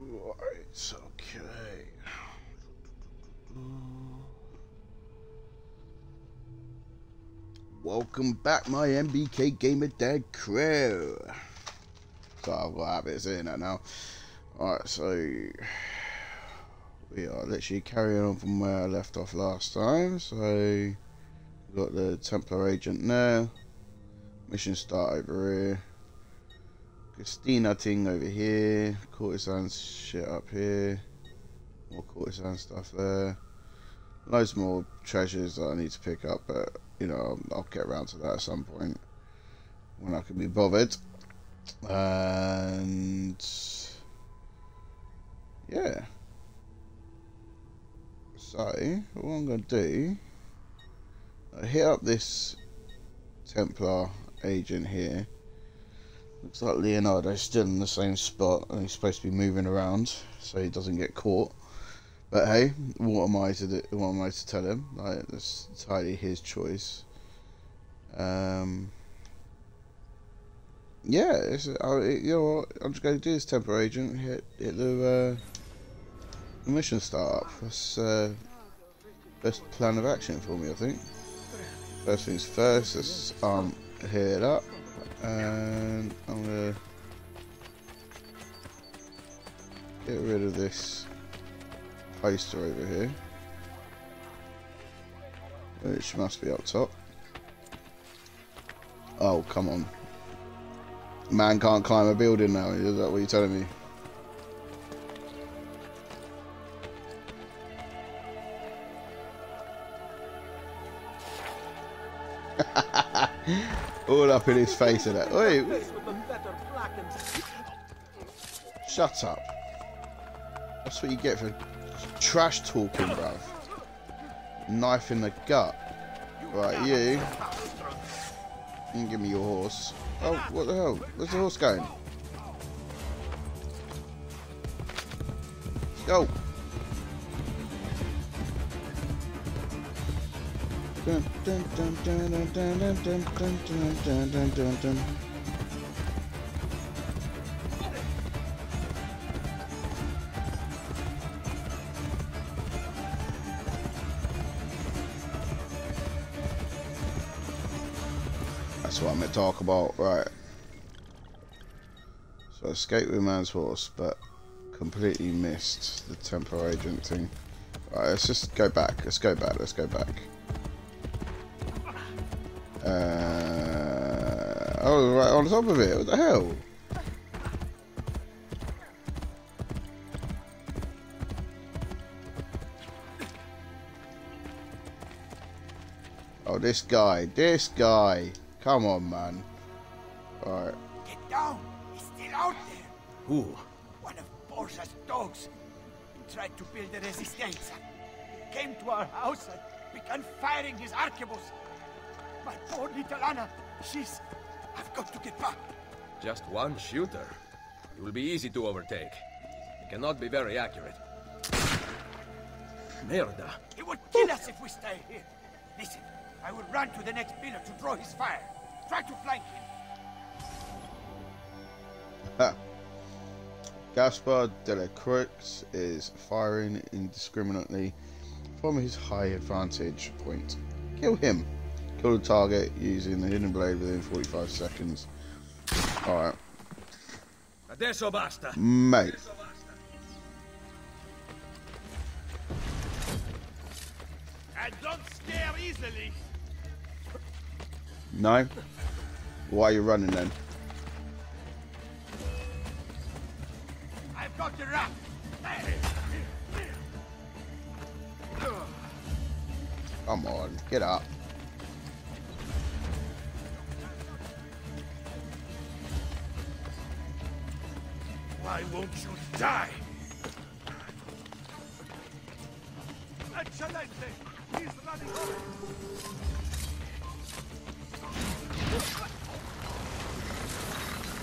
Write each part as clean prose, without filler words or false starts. Right, okay. Welcome back, my NBK Gamer Dad crew. So I've got to have this in now. Alright, so we are literally carrying on from where I left off last time. So we've got the Templar agent there. Mission start over here. Christina ting over here. Courtesan shit up here. More courtesan stuff there. Loads more treasures that I need to pick up, but you know, I'll get around to that at some point when I can be bothered. And yeah, so what I'm gonna do, I hit up this Templar agent here. Looks like Leonardo's still in the same spot and he's supposed to be moving around so he doesn't get caught. But hey, what am I to do? What am I to tell him? Like, that's entirely his choice. Yeah, it's, you know what? I'm just going to do this Templar agent. Hit the mission start up. That's best plan of action for me, I think. First things first. Let's hit it up, and I'm gonna get rid of this poster over here, which must be up top. Oh, come on. Man can't climb a building now. Is that what you're telling me? All up in his face and that. Wait. Shut up. That's what you get for trash talking, bruv. Knife in the gut. Right, you. You can give me your horse. Oh, what the hell? Where's the horse going? Let's go. That's what I'm going to talk about, right. So I escaped with man's horse, but completely missed the Templar agent thing. Right, let's just go back, let's go back. Oh, right on top of it, what the hell? Oh, this guy. Come on, man. Alright. Get down! He's still out there! Who? One of Borgia's dogs. He tried to build a resistance. He came to our house and began firing his arquebus. My poor little Anna. I've got to get back. Just one shooter. It will be easy to overtake. It cannot be very accurate. Merda. He would kill us if we stay here. Listen. I will run to the next pillar to draw his fire. Try to flank him. Ha. Gaspar Delacruz is firing indiscriminately from his high advantage point. Kill him. Kill the target using the hidden blade within 45 seconds. Alright. Adesso basta. Mate. I don't scare easily. No? Why are you running then? I've got the wrap. Come on, get up. Why won't you die? He's running away.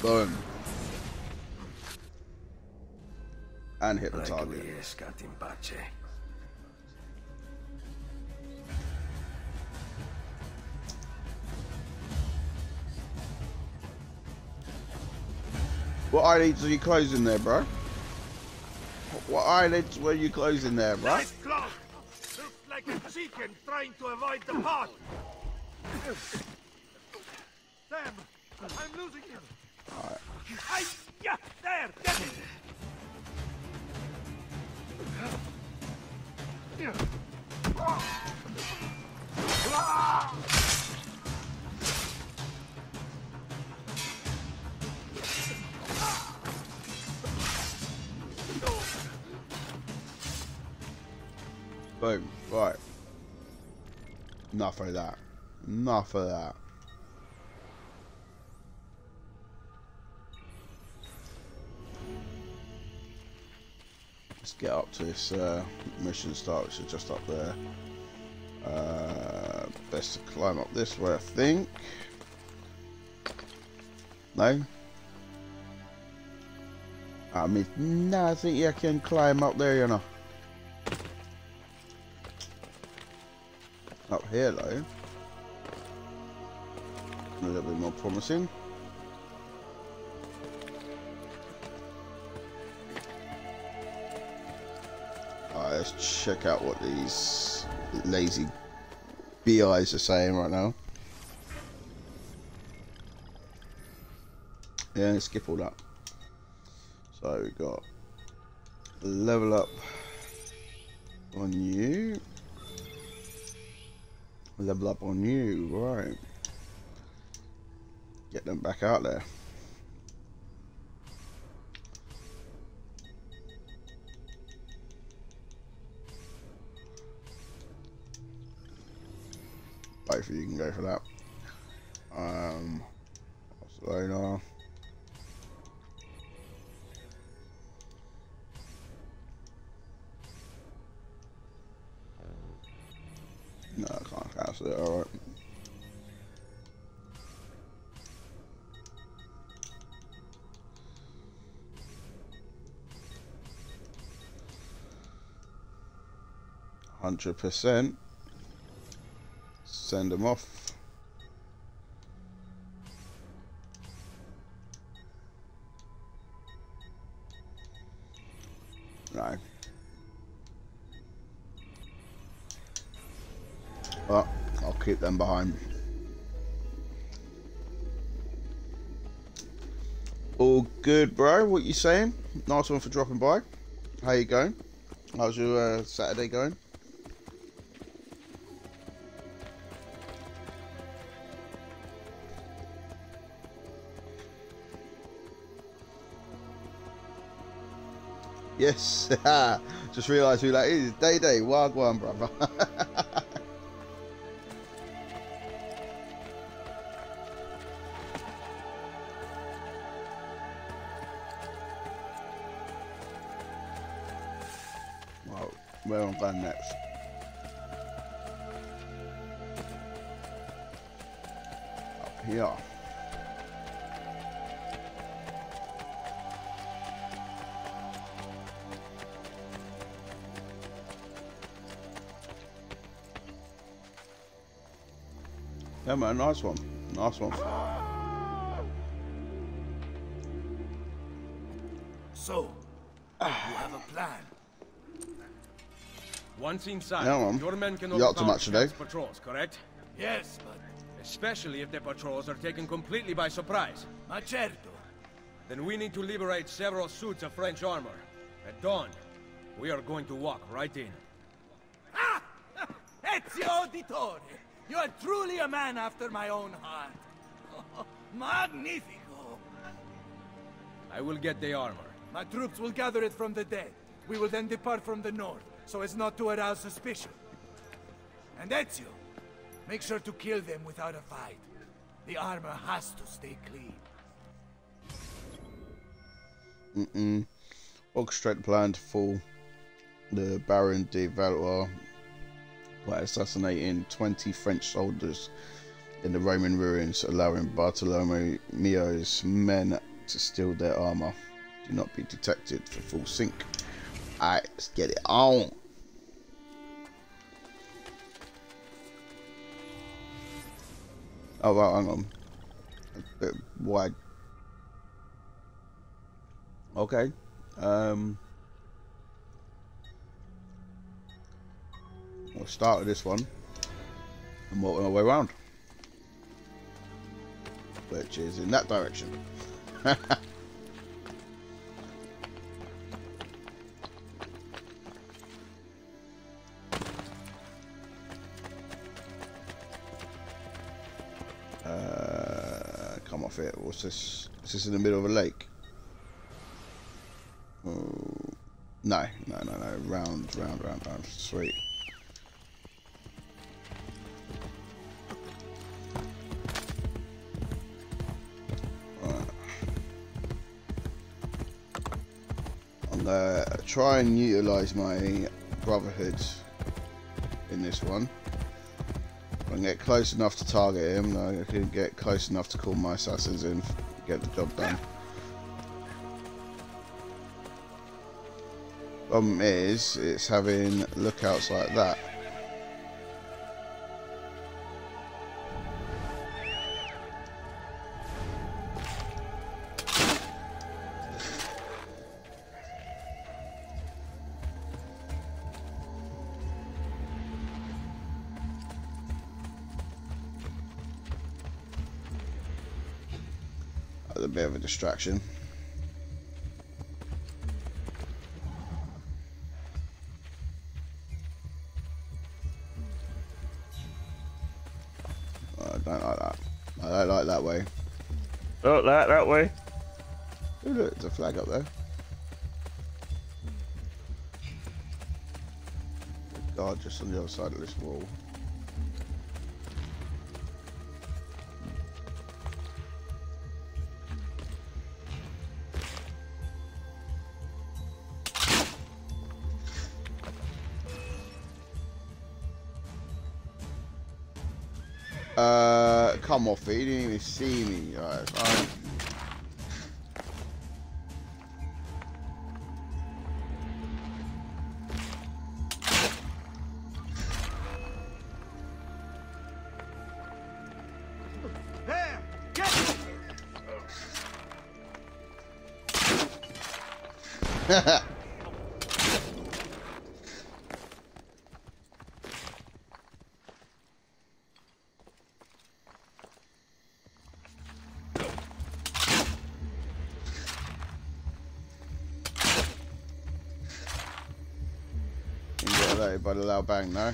Boom. And hit the target. What I need to be closing there, bro? What eyelids were you closing there, right? It's closed. Looks like a chicken trying to avoid the pot. Damn, I'm losing him. All right. Yeah, there, get it. Boom, right. Enough of that. Enough of that. Let's get up to this mission start, which is just up there. Best to climb up this way, I think. No? I mean, no, I think you can climb up there, you know. Up here, though. A little bit more promising. Alright, let's check out what these lazy BIs are saying right now. Yeah, let's skip all that. So we got level up on you. Level up on you, right. Get them back out there. Both of you can go for that. Barcelona. No, I can't cancel it, alright. %. Send them off. No. Well, I'll keep them behind. All good, bro. What you saying? Nice one for dropping by. How you going? How's your Saturday going? Yes. Just realised who that is. Day Day. Wild one, brother. Where I'm going next. Up here. Yeah, man, nice one. Nice one. So, you have a plan. Once inside, your men can overpower patrols, correct? Yes, but... especially if the patrols are taken completely by surprise. Ma certo. Then we need to liberate several suits of French armor. At dawn, we are going to walk right in. Ah! Ezio Dittore! You are truly a man after my own heart. Oh, magnifico! I will get the armor. My troops will gather it from the dead. We will then depart from the north, so as not to arouse suspicion. And Ezio, make sure to kill them without a fight. The armor has to stay clean. Orchestrate plan to fool the Baron de Valois by assassinating 20 French soldiers in the Roman ruins, allowing Bartolomeo's men to steal their armor. Do not be detected for full sync. Alright, let's get it on. Oh, well, hang on. A bit wide. Okay. We'll start with this one and work our way around, which is in that direction. Come off it. What's this? Is this in the middle of a lake? Oh, no. Round. Sweet. Try and utilise my Brotherhood in this one. I can get close enough to target him, I can get close enough to call my assassins in and get the job done. Problem is, it's having lookouts like that. A bit of a distraction. Oh, I don't like that. I don't like that way. Oh, that way. Ooh, look, there's a flag up there. God, just on the other side of this wall. Come off it, you didn't even see me, guys. Right. There, get it. By the loud bang, no.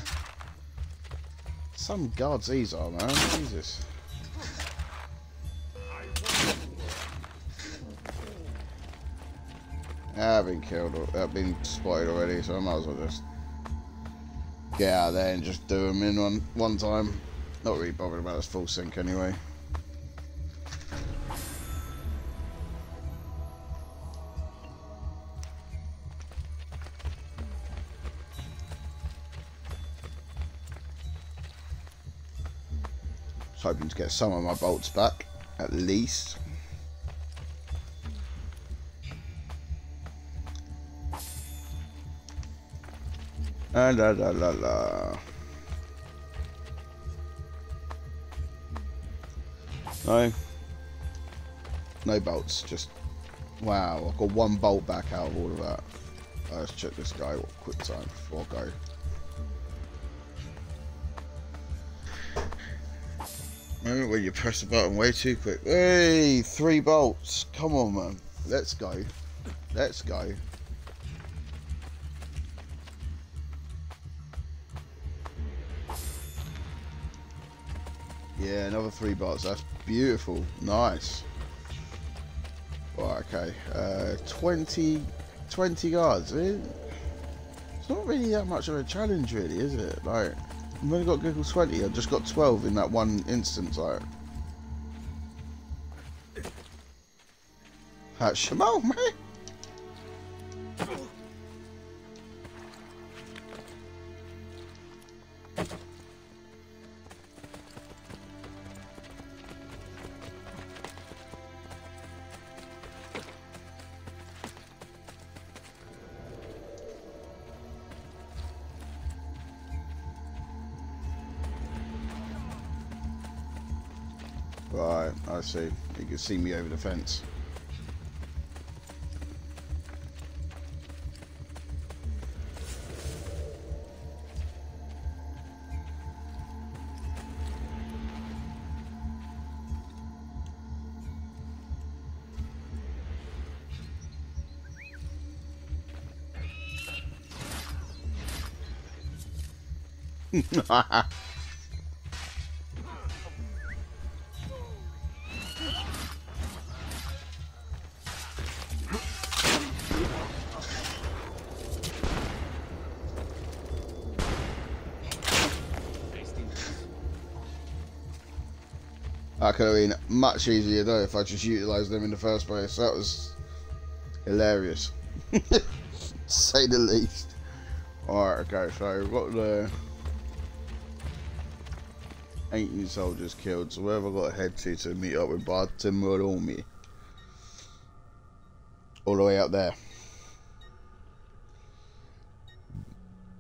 Some guards these are, man. Jesus. I've been killed. I've been spotted already, so I might as well just get out of there and just do them in one time. Not really bothered about this full sync anyway. Hoping to get some of my bolts back, at least. And No bolts, just... Wow, I've got one bolt back out of all of that. Let's check this guy quick time before I go. Moment where you press the button way too quick. Hey, 3 bolts. Come on, man. Let's go. Let's go. Yeah, another 3 bolts. That's beautiful. Nice. Right, okay. 20 guards. It's not really that much of a challenge, really, is it? Like... I've only got Google 20, I've just got 12 in that one instance, like. That's Shamal, man! Right, I see. You can see me over the fence. That could have been much easier though if I just utilised them in the first place. That was hilarious. Say the least. Alright, okay, so we've got the 18 soldiers killed, so where have I got to head to meet up with Bartolomeo? All the way up there.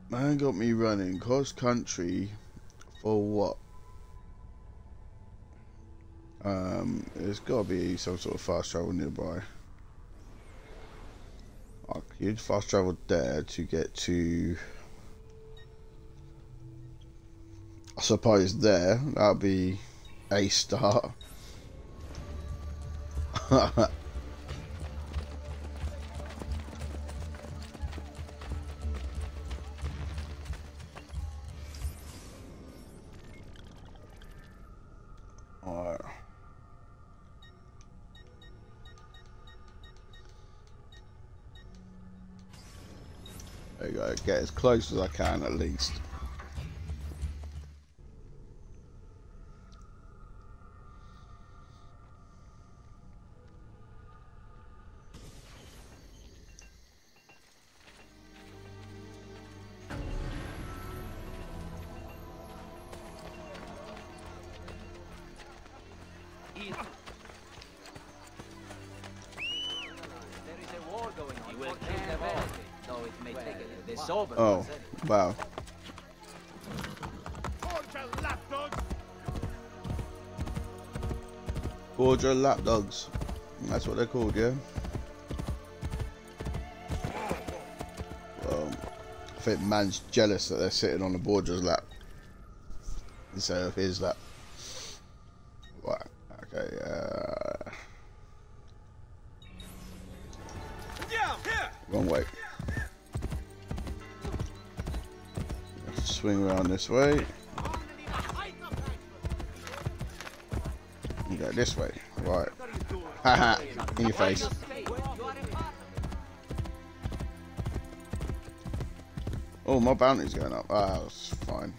Man got me running cross country for what? There's gotta be some sort of fast travel nearby. I could fast travel there to get to, I suppose, there. That'd be a start. Alright. There you go, get as close as I can at least. Oh, wow. Borgia lapdogs. That's what they're called, yeah? I think man's jealous that they're sitting on the Borgia's lap instead of his lap. Right, okay, wrong way. Swing around this way. You go this way. Right. Haha. In your face. Oh, my bounty's going up. Ah, that's fine.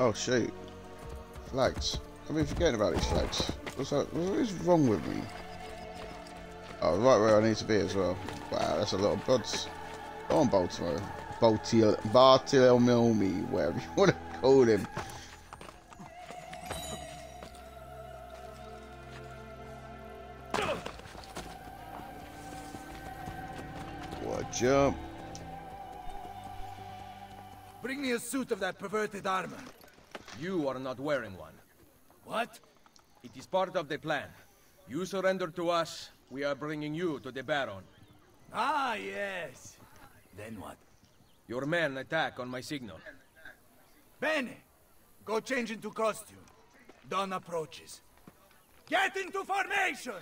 Oh, shoot. Flags. I've been forgetting about these flags. What is wrong with me? Oh, right where I need to be as well. Wow, that's a lot of buds. Go on, Baltimore. Bartolomeo, whatever you want to call him. What a jump. Bring me a suit of that perverted armor. You are not wearing one. What? It is part of the plan. You surrender to us. We are bringing you to the Baron. Ah, yes. Then what? Your men attack on my signal. Bene. Go change into costume. Dawn approaches. Get into formation!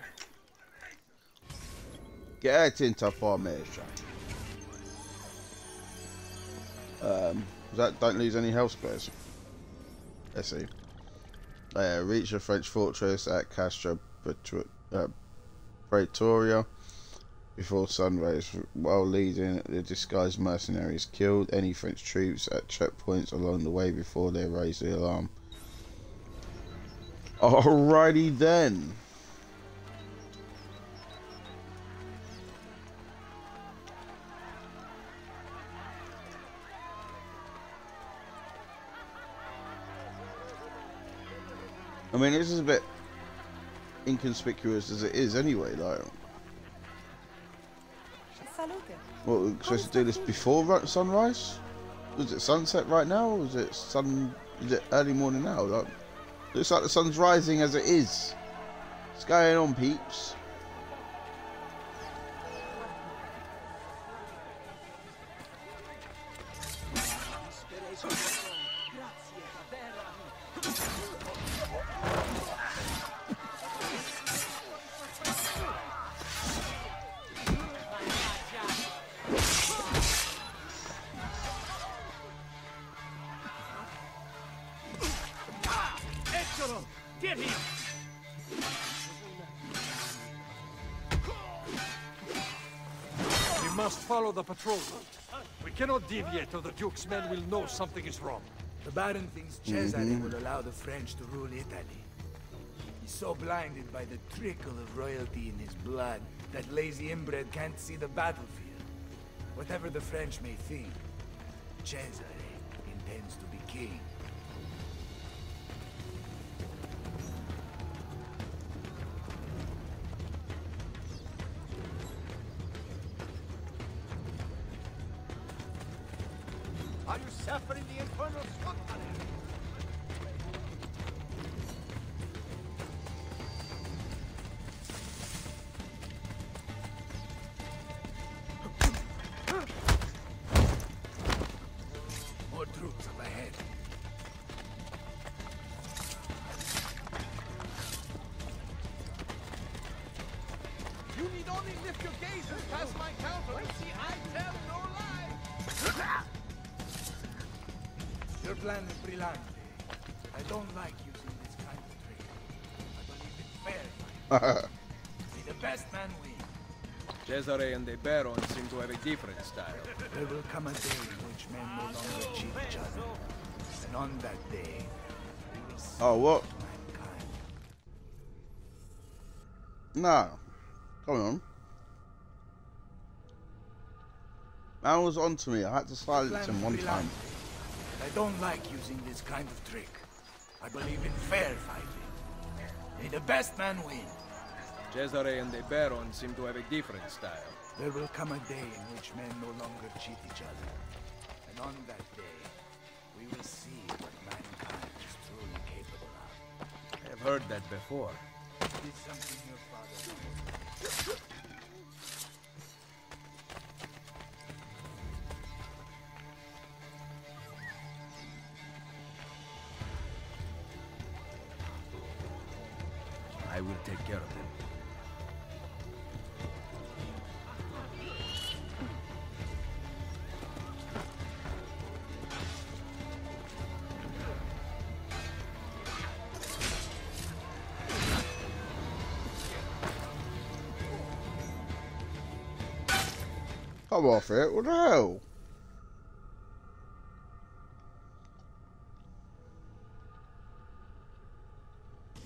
Get into formation. That don't lose any health spares. Let's see. Reach the French fortress at Castro Pretoria before sunrise, while leading the disguised mercenaries. Killed any French troops at checkpoints along the way before they raised the alarm. Alrighty then. I mean, this is a bit inconspicuous as it is anyway, like. What, we're supposed to do this before sunrise? Was it sunset right now, or was it is it early morning now? Like, looks like the sun's rising as it is. What's going on, peeps? must follow the patrol route. We cannot deviate or the Duke's men will know something is wrong. The Baron thinks Cesare will allow the French to rule Italy. He's so blinded by the trickle of royalty in his blood that lazy inbred can't see the battlefield. Whatever the French may think, Cesare intends to be king. Are you suffering the infernal Scotland? More troops up ahead. You need only lift your gaze and pass my counter and see I tell no lie. Your plan is brilliant. I don't like using this kind of trick. I believe it's fair. May the best man win. Cesare and the Baron seem to have a different style. There will come a day in which men no longer cheat each other. And on that day, we will see mankind. Nah. Come on. Man was on to me. I had to silence him one time. I don't like using this kind of trick. I believe in fair fighting. May the best man win. Cesare and the Baron seem to have a different style. There will come a day in which men no longer cheat each other. And on that day, we will see what mankind is truly capable of. I've heard that before. It is something your father did. I will take care of them. Come off it, what the hell?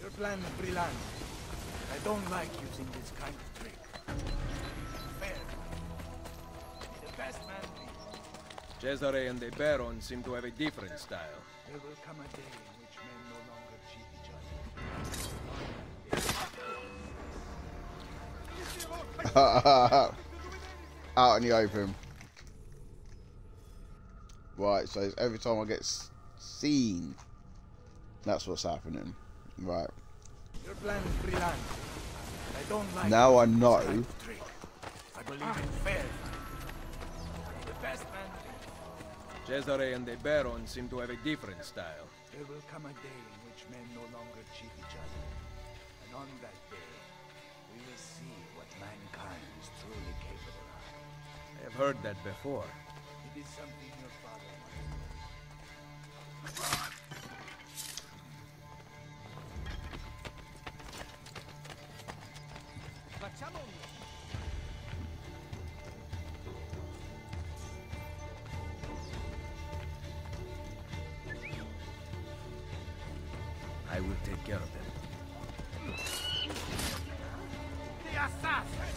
Your plan is brilliant. I don't like using this kind of trick. Fair. The best man wins. Cesare and the Baron seem to have a different style. There will come a day in which men no longer cheat each other. Out in the open. Right, so it's every time I get seen, that's what's happening. Right. Your plan is brilliant. I don't like now I know. I believe in fair. The best man. Cesare and the Baron seem to have a different style. There will come a day in which men no longer cheat each other. And on that day, we will see what mankind is truly capable of. I have heard that before. It is something your father wanted. I will take care of them. The assassin!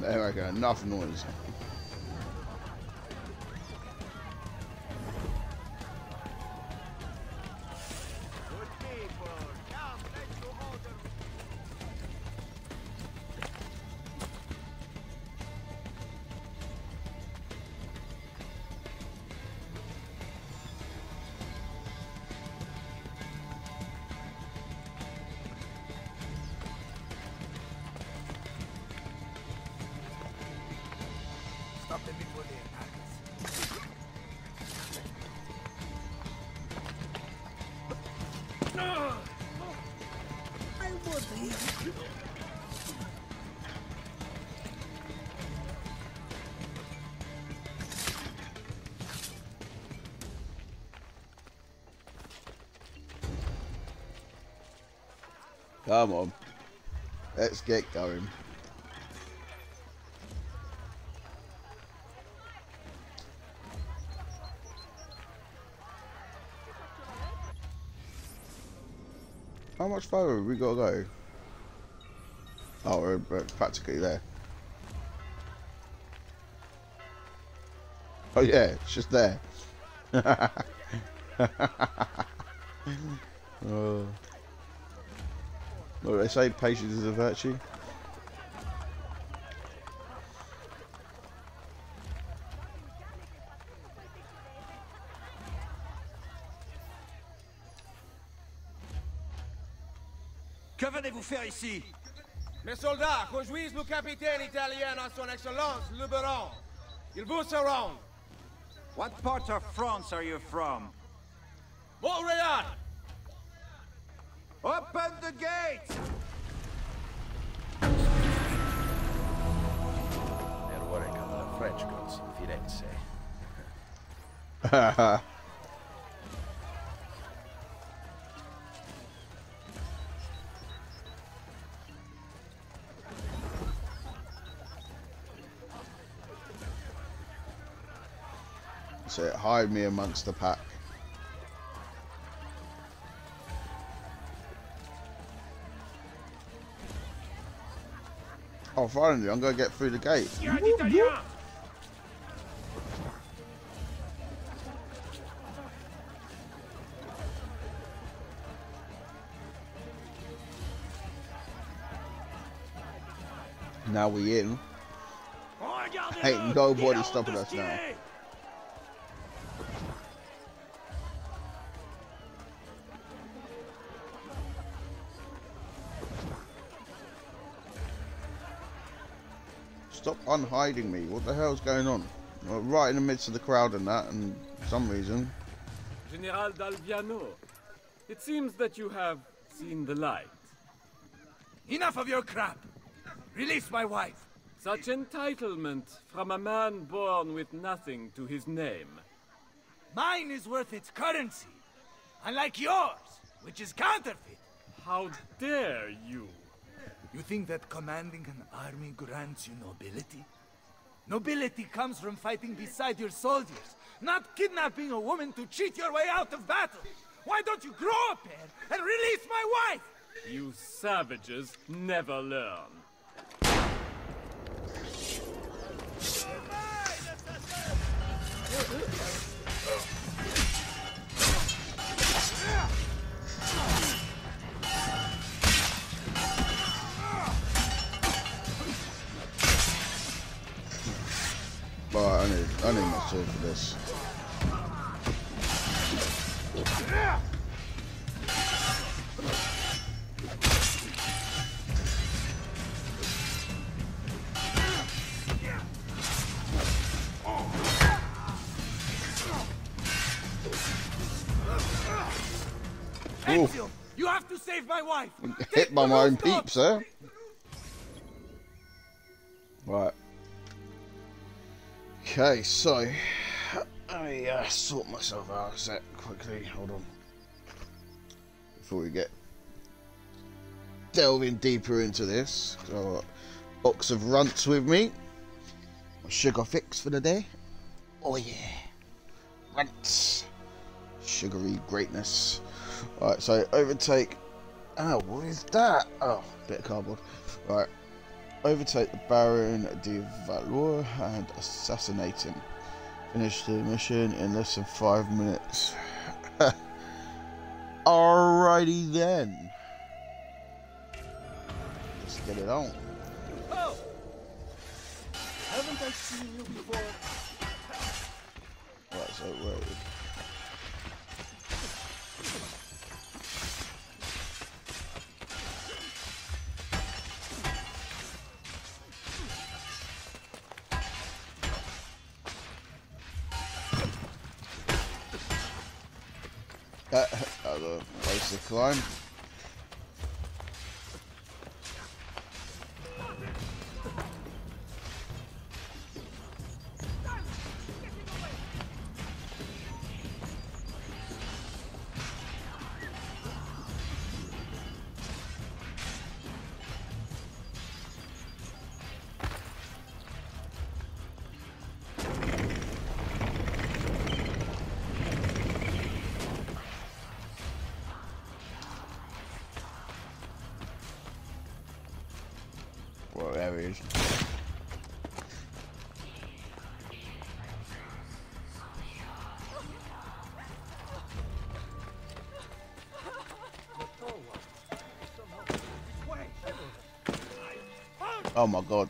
There I go, enough noise. Come on, let's get going. How much further have we got to go? Oh, we're practically there. Oh yeah, it's just there. Oh. Look, they say patience is a virtue. Que venez-vous faire ici? Mes soldats rejoignent le capitaine italien à son excellence, L'Uberon. Ils vous surroundent. What part of France are you from? Beauregard! Open the gates! They're worrying about the French guns in Firenze. Haha. So hide me amongst the pack. Oh, finally, I'm going to get through the gate. Now we in. Ain't nobody stopping us now. Stop unhiding me. What the hell's going on? Right in the midst of the crowd and that, and for some reason. General d'Alviano, it seems that you have seen the light. Enough of your crap! Release my wife! Such entitlement from a man born with nothing to his name. Mine is worth its currency, unlike yours, which is counterfeit. How dare you! You think that commanding an army grants you nobility? Nobility comes from fighting beside your soldiers, not kidnapping a woman to cheat your way out of battle! Why don't you grow a pair and release my wife? You savages never learn. I need my sword for this. Ezio, you have to save my wife. Hit by my own peeps, sir. Right. Okay, so let me sort myself out a sec quickly. Hold on, before we get delving deeper into this. I've got a box of runts with me. My sugar fix for the day. Oh yeah, runts, sugary greatness. All right, so overtake. Oh, what is that? Oh, bit of cardboard. All right. Overtake the Baron de Valois and assassinate him. Finish the mission in less than 5 minutes. Alrighty then. Let's get it on. Oh! Haven't I seen you before? Right, so wait. That was a place to climb. whatever it is. Oh my god.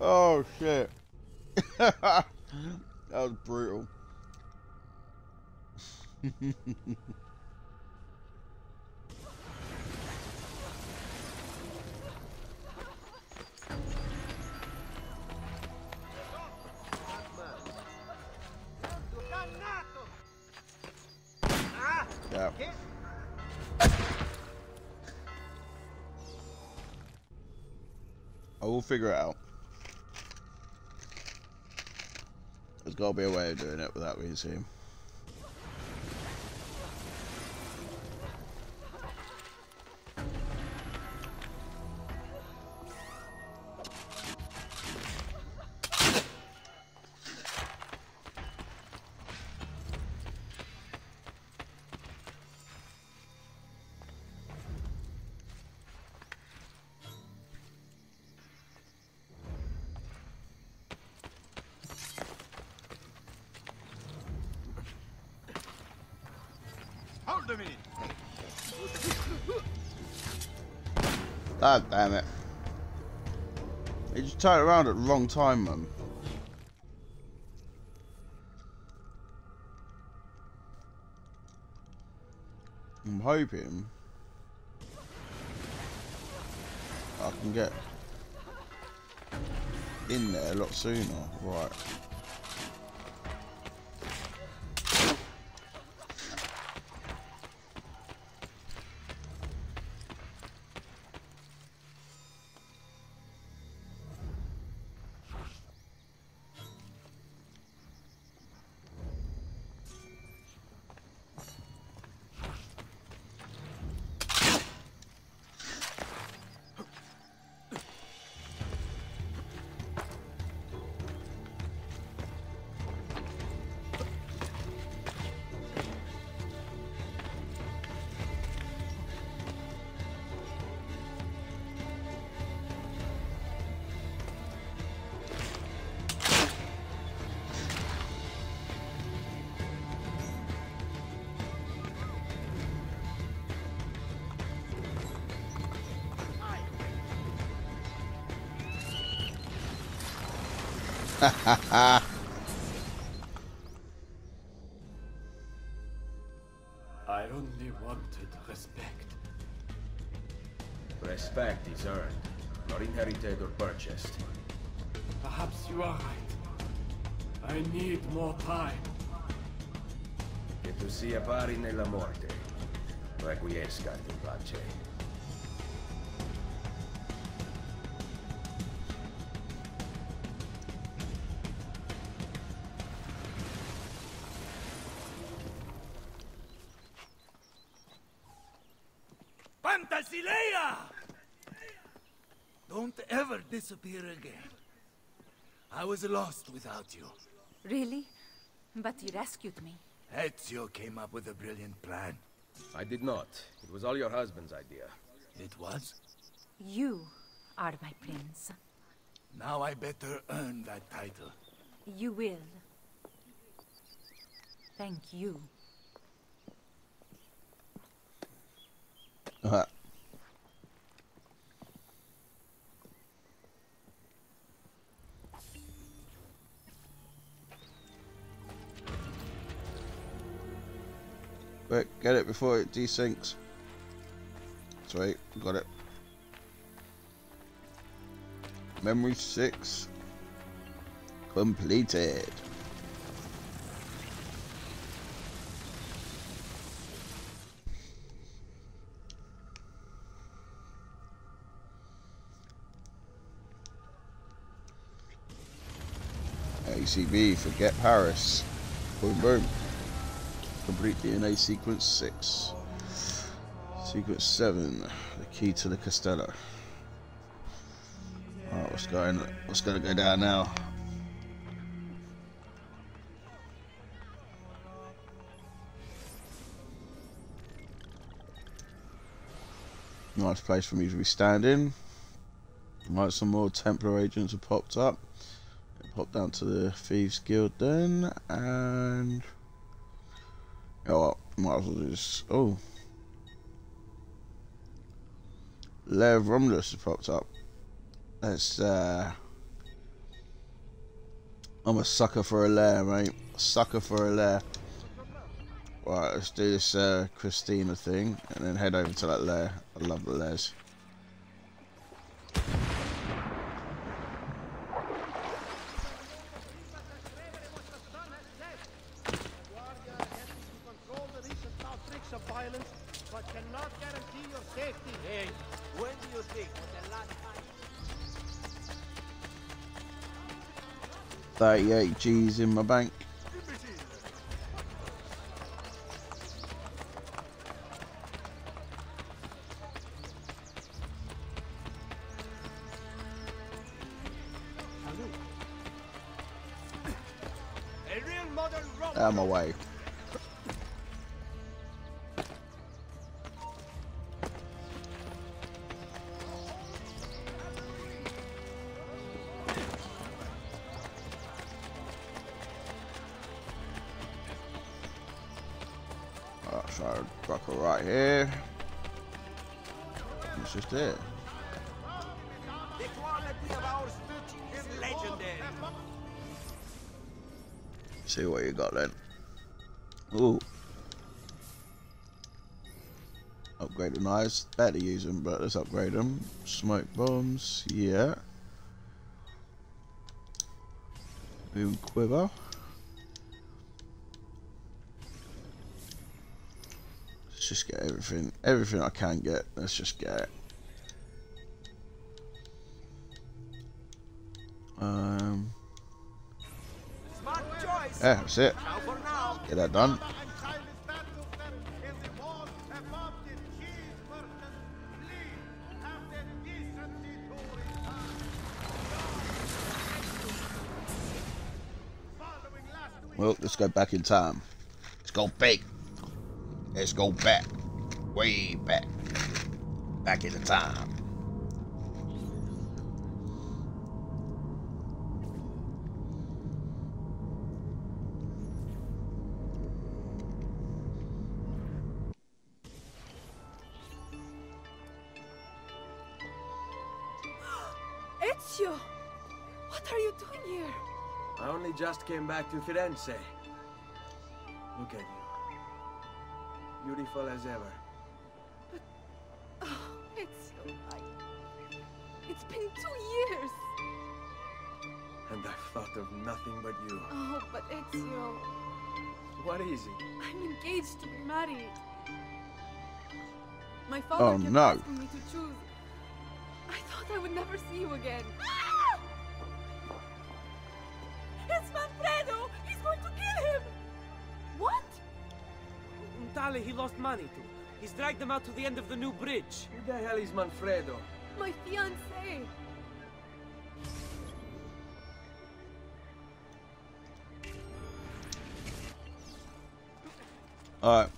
Oh shit. That was brutal. Yeah. I will figure it out. There's got to be a way of doing it without being seen. God damn it. You just turned around at the wrong time, man. I'm hoping I can get in there a lot sooner. Right. Ha I only wanted respect. Respect is earned, not inherited or purchased. Perhaps you are right. I need more time. Che tu sia pari nella morte, requiescat in pace. Don't ever disappear again. I was lost without you. Really? But you rescued me. Ezio came up with a brilliant plan. I did not. It was all your husband's idea. It was? You are my prince. Now I better earn that title. You will. Thank you. Uh-huh. Quick, get it before it desyncs. Sweet, got it. Memory 6 completed. ACB, forget Paris. Boom, boom. Complete DNA sequence 6. Sequence 7. The key to the Castello. Alright, what's gonna go down now? Nice place for me to be standing. Right, some more Templar agents have popped up. Pop down to the Thieves Guild then, and oh, might as well do this. Oh, Lev Romulus has popped up. That's I'm a sucker for a lair, mate. Sucker for a lair. Right, let's do this Christina thing, and then head over to that lair. I love the lairs. $38,000 in my bank. Out of my way. See what you got then. Ooh. Upgrade the knives. Better use them, but let's upgrade them. Smoke bombs. Yeah. Boom quiver. Let's just get everything. Everything I can get. Let's just get it. Yeah, that's it. Get that done. Well, let's go back in time. Let's go back. Let's go back. Way back. Back in the time. Just came back to Firenze. Look at you. Beautiful as ever. But, oh, it's so light. It's been 2 years. And I've thought of nothing but you. Oh, but Ezio. What is it? I'm engaged to be married. My father kept asking me to choose. I thought I would never see you again. It's Manfredo! He's going to kill him! What? Untale, he lost money too. He's dragged them out to the end of the new bridge. Who the hell is Manfredo? My fiancé! Alright,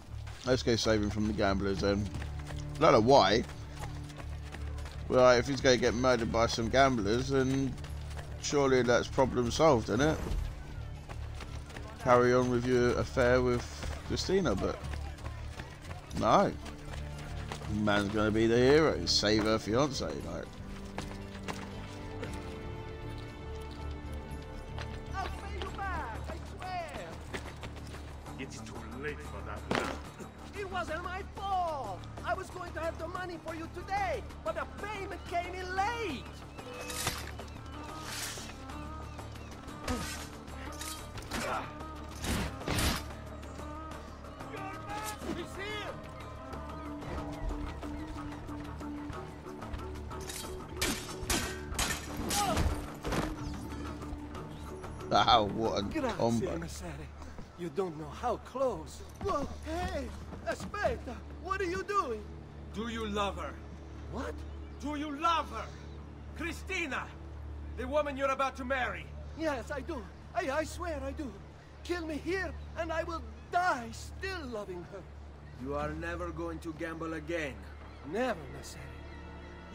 let's go save him from the gamblers then. I don't know why. Well, if he's going to get murdered by some gamblers, then surely that's problem solved, isn't it? Carry on with your affair with Christina, but no. Man's gonna be the hero, save her fiance, like. I'll pay you back, I swear. It's too late for that now. It wasn't my fault. I was going to have the money for you today, but the payment came in late. Wow, what a combo. You don't know how close. Whoa, hey, Aspetta, what are you doing? Do you love her? What? Do you love her? Cristina, the woman you're about to marry. Yes, I do. I swear I do. Kill me here, and I will die still loving her. You are never going to gamble again. Never, Cesare.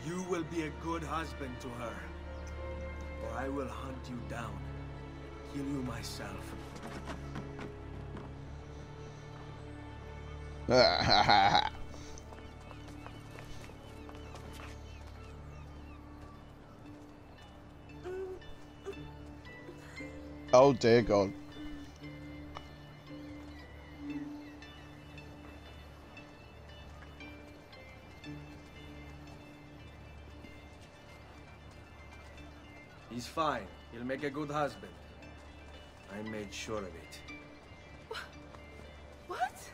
You will be a good husband to her, or I will hunt you down and kill you myself. Oh dear God. He's fine. He'll make a good husband. I made sure of it. What?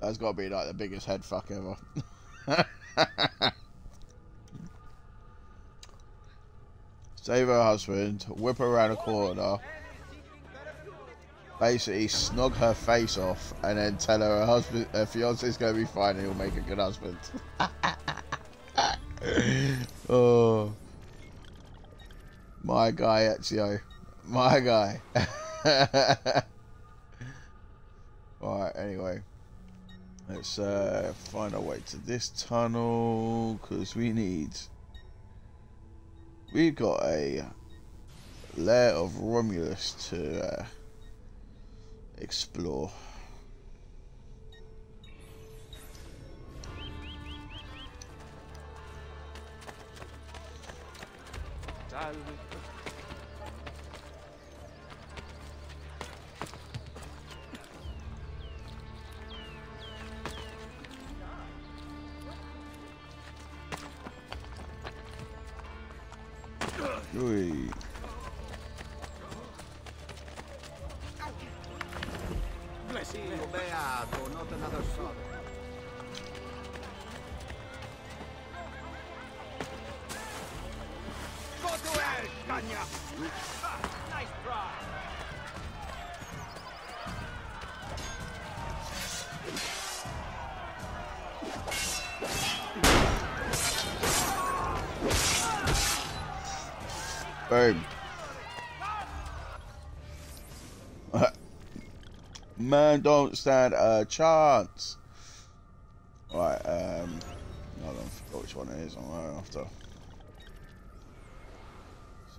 That's gotta be like the biggest head fuck ever. Save her husband, whip her around a corner, basically snog her face off, and then tell her her fiance's gonna be fine and he'll make a good husband. Oh. My guy, Ezio. My guy. Alright, anyway. Let's find our way to this tunnel, because we've got a lair of Romulus to explore. Ooh. Not another shot. Go to hell, Kanya! Nice try. Boom. Man, don't stand a chance. Right, I don't forget which one it is I'm going after.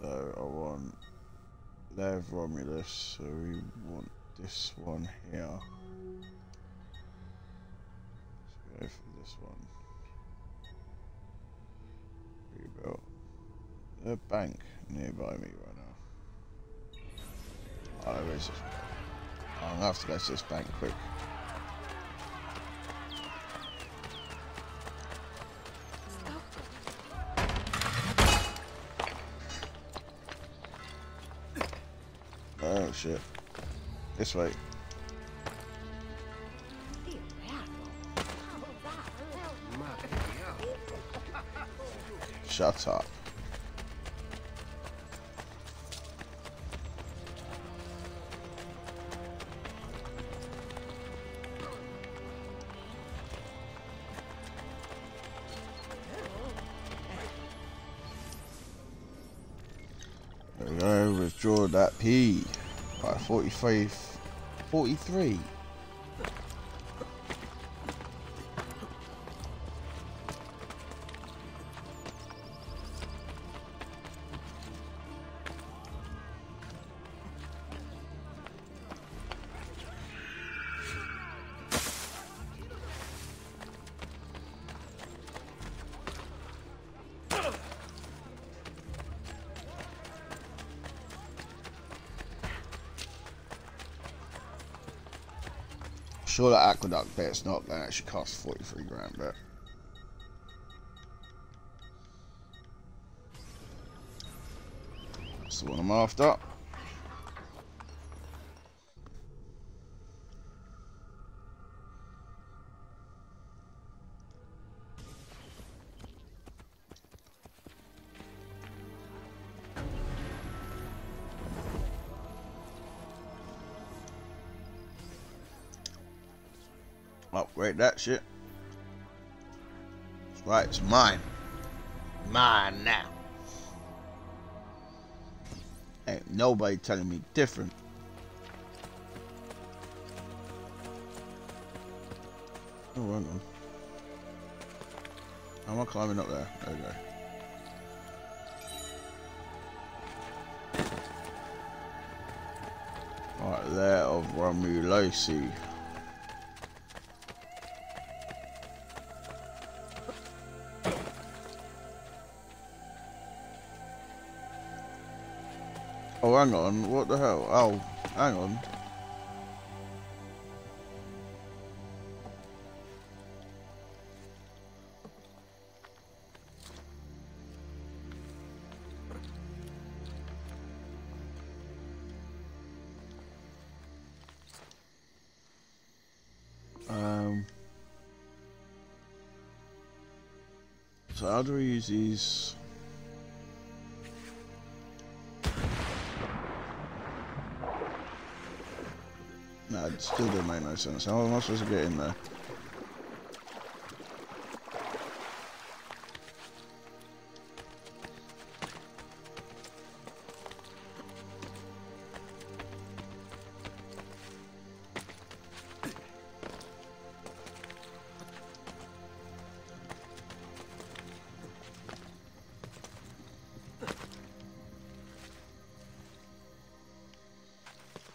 So I want Lev Romulus, so we want this one here. Let's go for this one. Rebuilt. The bank nearby me right now. Oh, there is. I'm gonna have to go to this bank quick. Oh shit. This way. Shut up. Draw that P. Right, 43. 43. Sure, that aqueduct bit's not going to actually cost 43 grand, but that's the one I'm after. Upgrade that shit. That's right, it's mine. Mine now. Ain't nobody telling me different. Oh, hang on. Am I climbing up there? There we go. Right there of Romulusi. Oh, hang on, what the hell? Oh, hang on. So how do we use these? Nah, it still didn't make no sense. How am I supposed to get in there?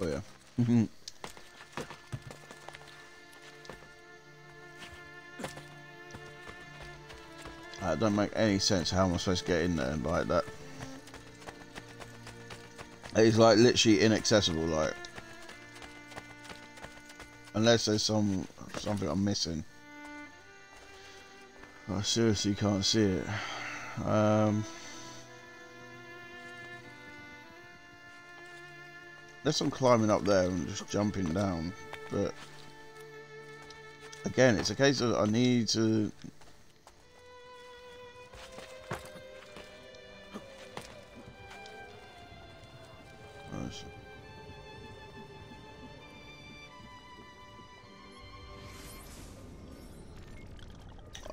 Oh yeah. That don't make any sense. How am I supposed to get in there like that? It's like literally inaccessible, like, unless there's something I'm missing. I seriously can't see it. Unless I'm climbing up there and just jumping down, but again, it's a case of I need to. Oh, shit.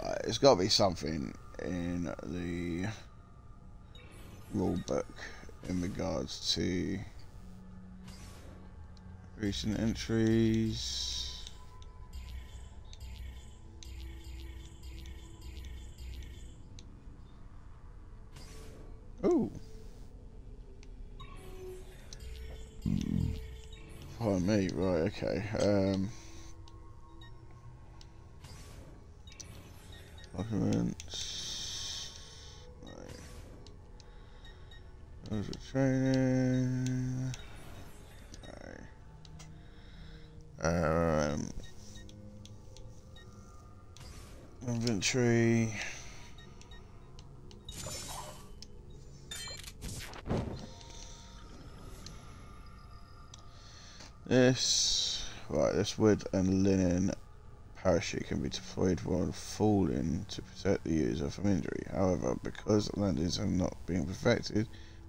Right, it's got to be something in the rule book in regards to. Recent entries. Oh, pardon me. Right. Okay. Documents. Right. There's a training. Inventory. This, right, this wood and linen parachute can be deployed while falling to protect the user from injury. However, because landings have not been perfected,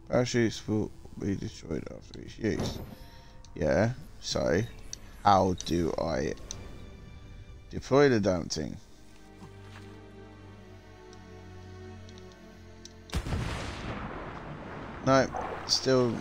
parachutes will be destroyed after each use. Yeah, so how do I deploy the damn thing? No, still.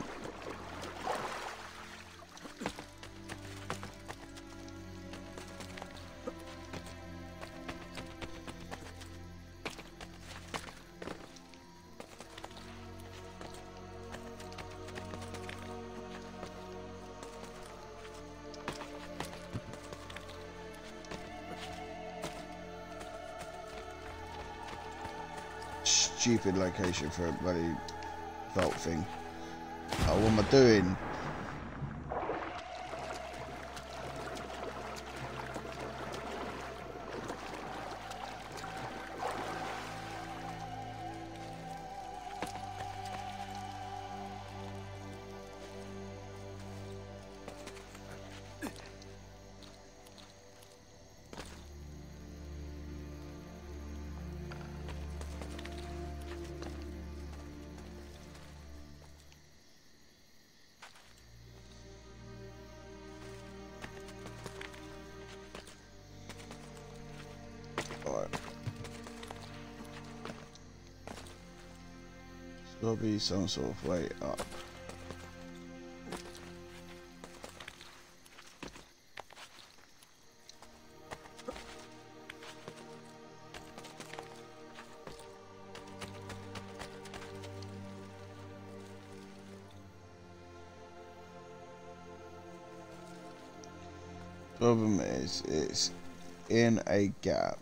Stupid location for a bloody vault thing. Oh, what am I doing? There'll be some sort of way up. Problem is, it's in a gap,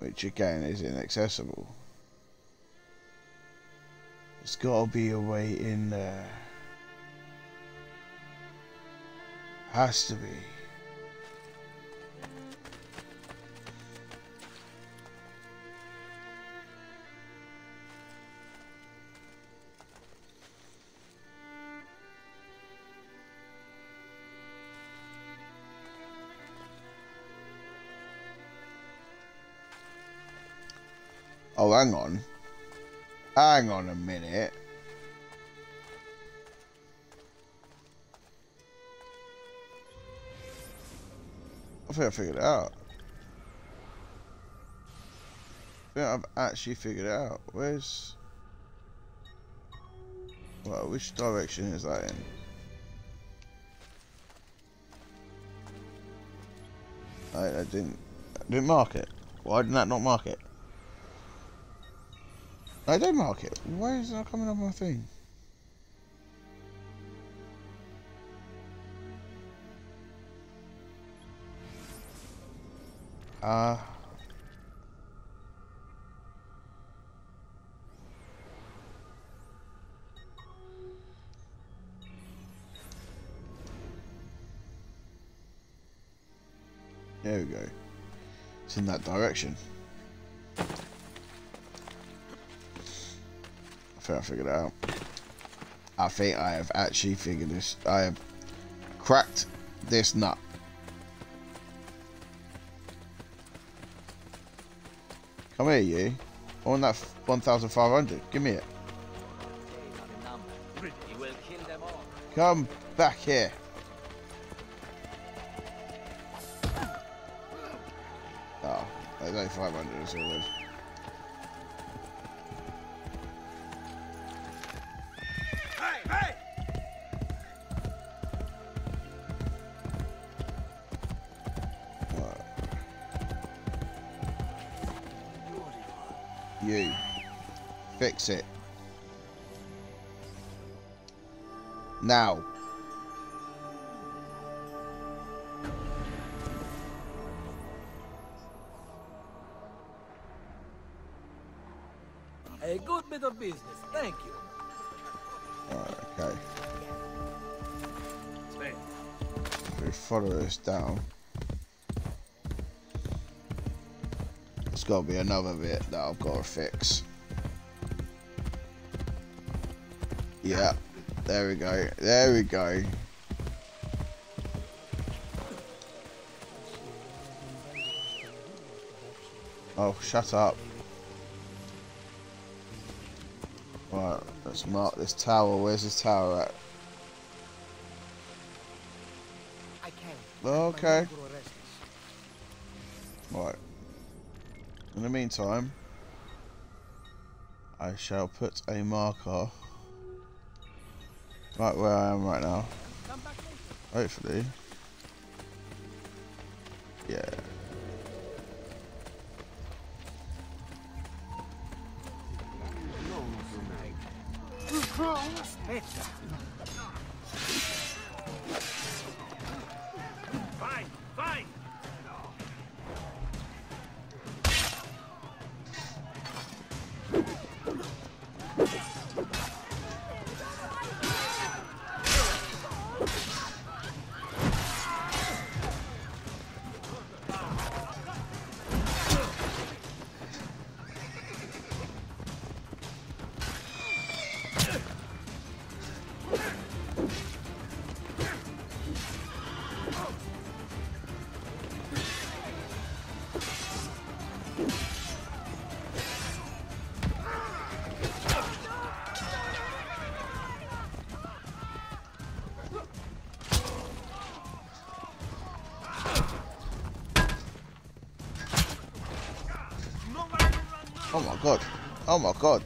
which again is inaccessible. There's gotta be a way in there. Has to be. Oh, hang on. Hang on a minute. I think I figured it out. I think I've actually figured it out. Where's... well, which direction is that in? I didn't mark it. Why did that not mark it? I don't mark it. Why is it not coming up my thing? There we go. It's in that direction. I figured it out. I think I have actually figured this. I have cracked this nut. Come here, you. I want that 1,500. Give me it. Come back here. Oh, there's only 500 as always. You fix it now. A good bit of business, thank you. Oh, okay. We follow this down. There's got to be another bit that I've got to fix. Yeah, there we go, there we go. Oh, shut up. Right, let's mark this tower. Where's this tower at? Okay. Right. In the meantime, I shall put a marker right where I am right now. Hopefully. Yeah. Oh my god. Oh my god.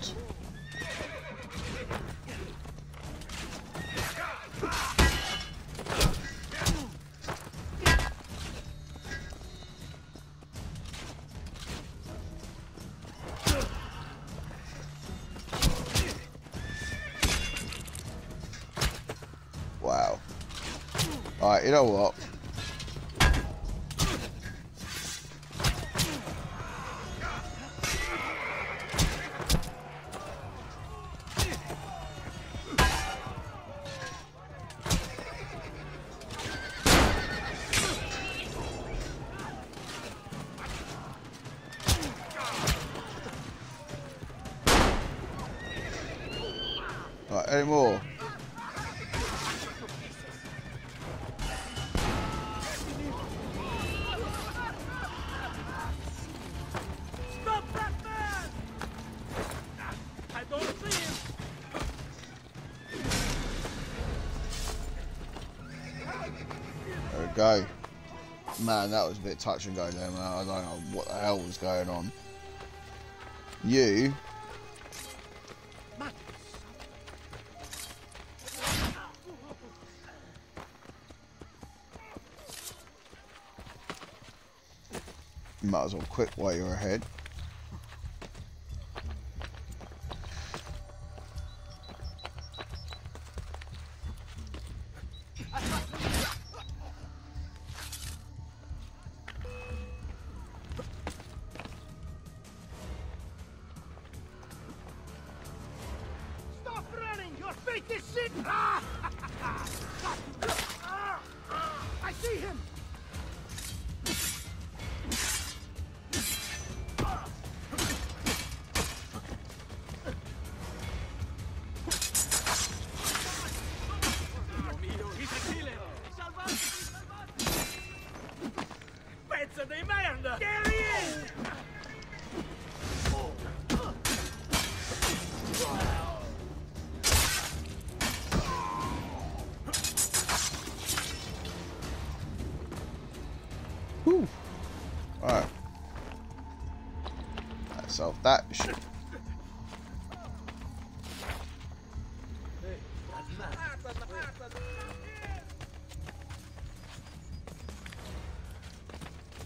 Wow. Alright, you know what? Anymore. Stop that man! I don't see him. There we go. Man, that was a bit touch and go there, man. I don't know what the hell was going on. You. Might as well quit while you're ahead. Stop running! Your fate is shit! I see him! That should.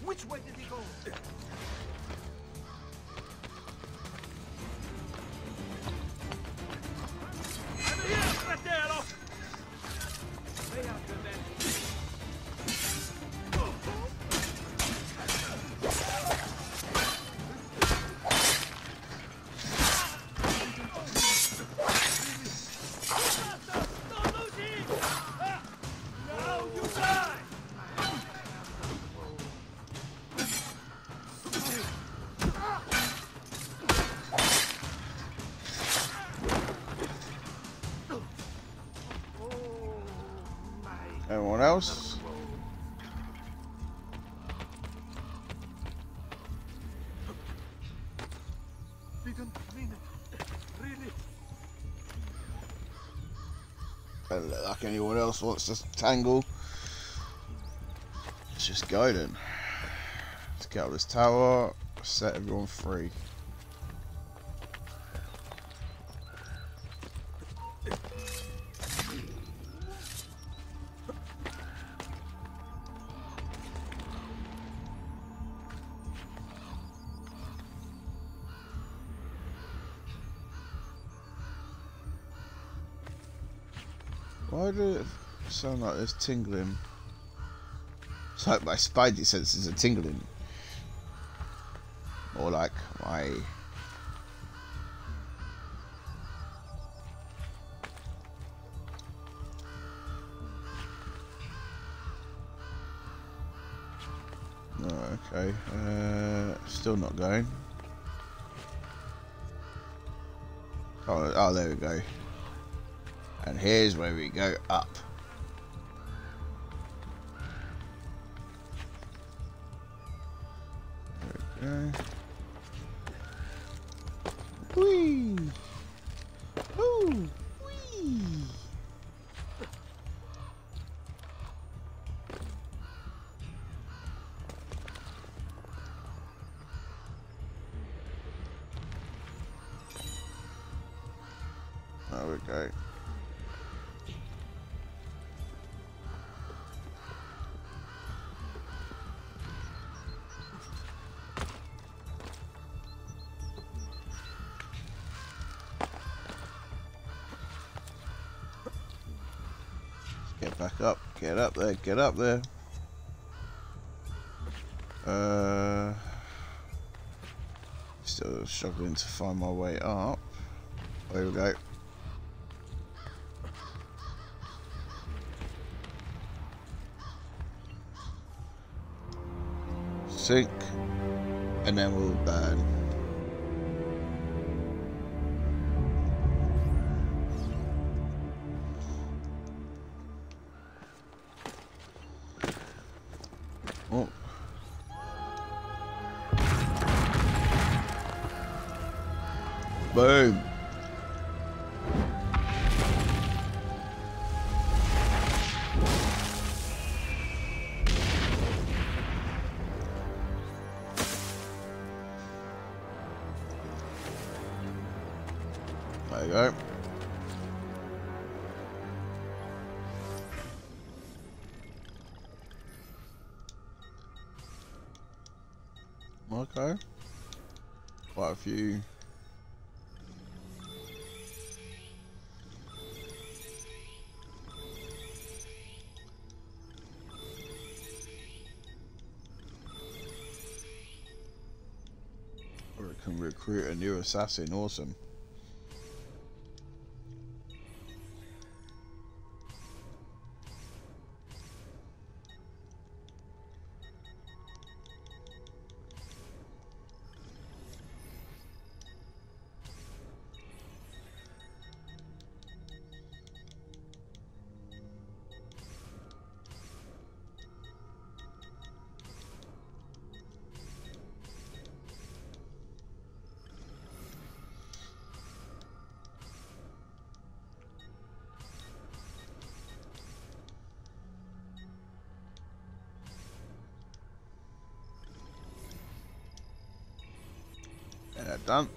Which way did he go? Anyone else? Didn't mean it. Really. Doesn't look like anyone else wants to tangle. Let's just go then. Let's get up this tower, set everyone free. Why does it sound like there's tingling? It's like my spidey senses are tingling. Or like my... Oh, okay. Still not going. Oh, there we go. And here's where we go up. There we go. Whee! Ooh! Whee! Back up. Get up there. Get up there. Still struggling to find my way up. There we go. Sink, and then we'll burn. Oh. Boom. There you go. Okay. Quite a few. Or it can recruit a new assassin. Awesome. Done.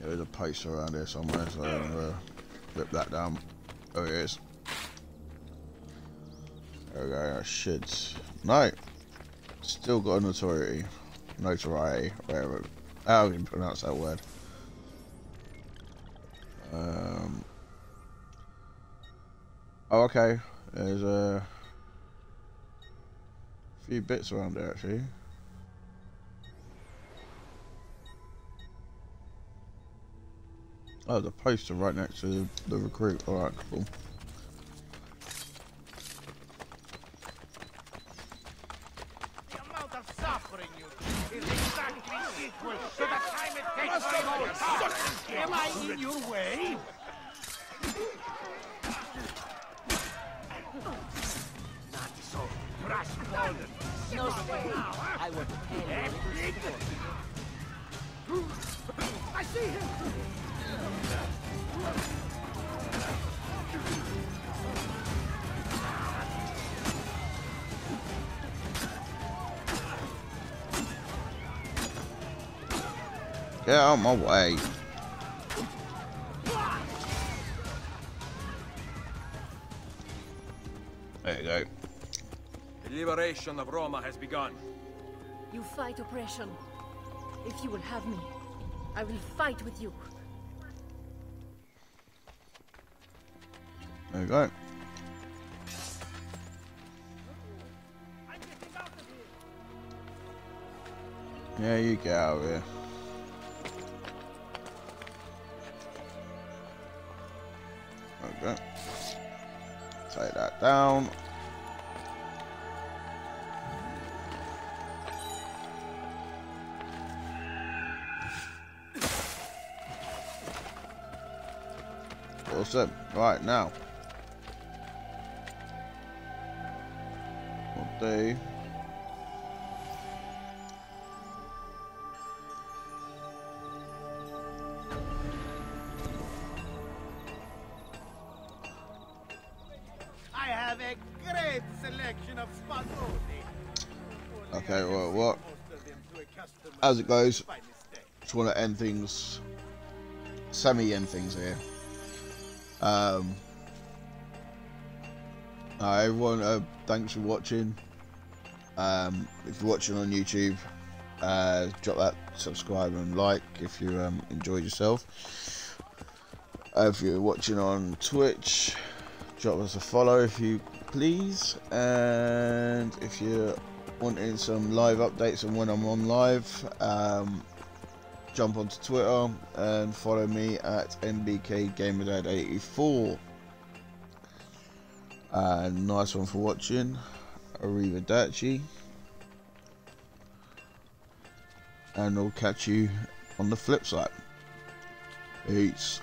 There is a post around here somewhere, so I'm going to rip that down. There it is. There we go, shits. No! Still got a notoriety. Notoriety, whatever. How do you pronounce that word? Oh, okay. There's a few bits around there actually. Oh, the poster right next to the recruit. All right, cool. Get out of my way. There you go. The liberation of Roma has begun. You fight oppression. If you will have me, I will fight with you. There you go. I'm getting out of here. Yeah, you get out of here. Okay. Take that down. Awesome. Right now. We'll do. Okay, well, what? As it goes, just want to end things, semi-end things here. everyone, thanks for watching. If you're watching on YouTube, drop that subscribe and like if you enjoyed yourself. If you're watching on Twitch, drop us a follow if you please. And if you're wanting some live updates on when I'm on live, jump onto Twitter and follow me at NBK Gamer Dad 84. Nice one for watching. Arrivederci. And I'll catch you on the flip side. Peace.